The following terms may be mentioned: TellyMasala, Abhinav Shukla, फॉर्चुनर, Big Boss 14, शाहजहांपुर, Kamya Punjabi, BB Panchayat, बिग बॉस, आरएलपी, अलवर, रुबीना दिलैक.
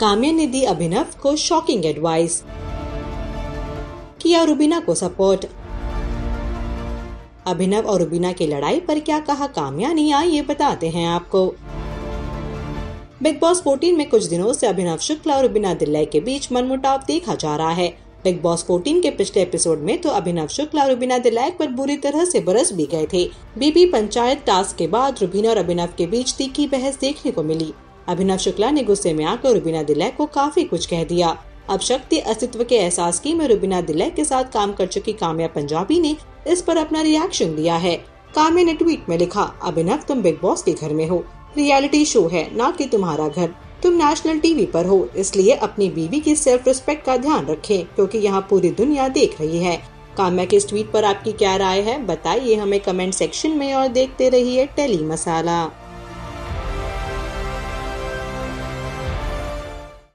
काम्या ने दी अभिनव को shocking advice, किया रुबीना को सपोर्ट। अभिनव और रुबीना की लड़ाई पर क्या कहा काम्या ने यहाँ ये बताते हैं आपको। बिग बॉस 14 में कुछ दिनों से अभिनव शुक्ला और रुबीना दिलैक के बीच मनमुटाव देखा जा रहा है। बिग बॉस 14 के पिछले एपिसोड में तो अभिनव शुक्ला और रुबीना दिलैक पर बुरी तरह से बरस भी गए थे। बीबी पंचायत टास्क के बाद रुबीना और अभिनव के बीच तीखी बहस देखने को मिली। अभिनव शुक्ला ने गुस्से में आकर रुबीना दिलैक को काफी कुछ कह दिया। अब शक्ति अस्तित्व के एहसास की में रुबीना दिलैक के साथ काम कर चुकी काम्या पंजाबी ने इस पर अपना रिएक्शन दिया है। काम्या ने ट्वीट में लिखा, अभिनव तुम बिग बॉस के घर में हो, रियलिटी शो है ना कि तुम्हारा घर। तुम नेशनल टीवी पर हो, इसलिए अपनी बीवी की सेल्फ रिस्पेक्ट का ध्यान रखें क्योंकि यहाँ पूरी दुनिया देख रही है। काम्या के इस ट्वीट पर आपकी क्या राय है बताइए हमें कमेंट सेक्शन में और देखते रहिए टेली मसाला।